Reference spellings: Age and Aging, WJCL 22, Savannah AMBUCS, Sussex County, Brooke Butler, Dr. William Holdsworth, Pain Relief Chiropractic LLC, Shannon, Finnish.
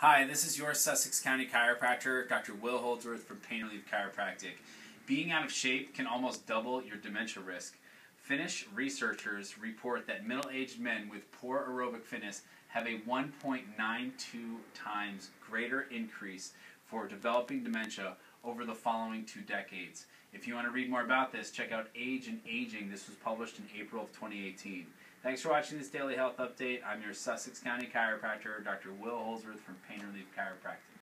Hi, this is your Sussex County chiropractor, Dr. Will Holdsworth from Pain Relief Chiropractic. Being out of shape can almost double your dementia risk. Finnish researchers report that middle-aged men with poor aerobic fitness have a 1.92 times greater increase for developing dementia over the following 2 decades. If you want to read more about this, check out Age and Aging. This was published in April of 2018. Thanks for watching this Daily Health Update. I'm your Sussex County chiropractor, Dr. Will Holdsworth from Pain Relief Chiropractic.